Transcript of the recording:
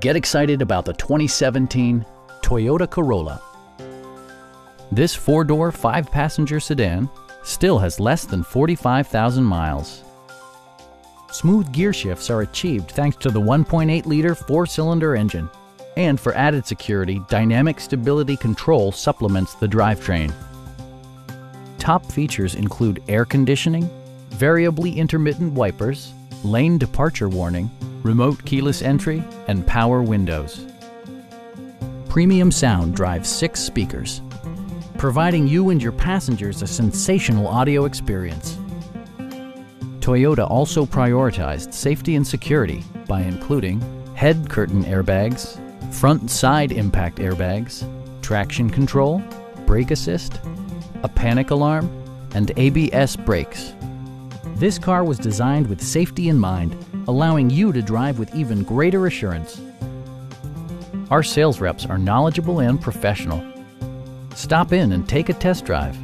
Get excited about the 2017 Toyota Corolla. This four-door, five-passenger sedan still has less than 45,000 miles. Smooth gear shifts are achieved thanks to the 1.8-liter four-cylinder engine. And for added security, dynamic stability control supplements the drivetrain. Top features include air conditioning, variably intermittent wipers, lane departure warning, remote keyless entry, and power windows. Premium sound drives 6 speakers, providing you and your passengers a sensational audio experience. Toyota also prioritized safety and security by including head curtain airbags, front and side impact airbags, traction control, brake assist, a panic alarm, and ABS brakes. This car was designed with safety in mind, allowing you to drive with even greater assurance. Our sales reps are knowledgeable and professional. Stop in and take a test drive.